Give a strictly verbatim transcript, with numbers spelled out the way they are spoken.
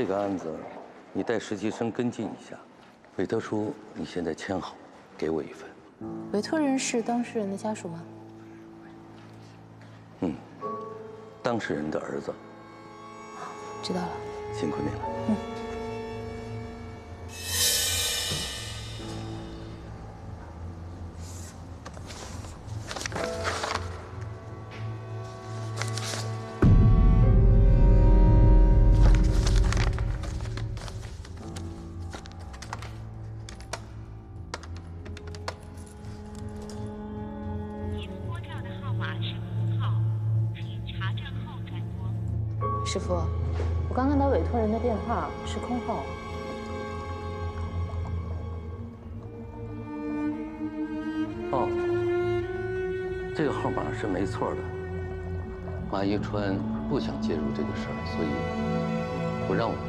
这个案子，你带实习生跟进一下。委托书你现在签好，给我一份。委托人是当事人的家属吗？嗯，当事人的儿子。知道了。辛苦你了。嗯。 师傅，我刚刚打委托人的电话是空号。哦，这个号码是没错的。马一川不想介入这个事儿，所以不让我。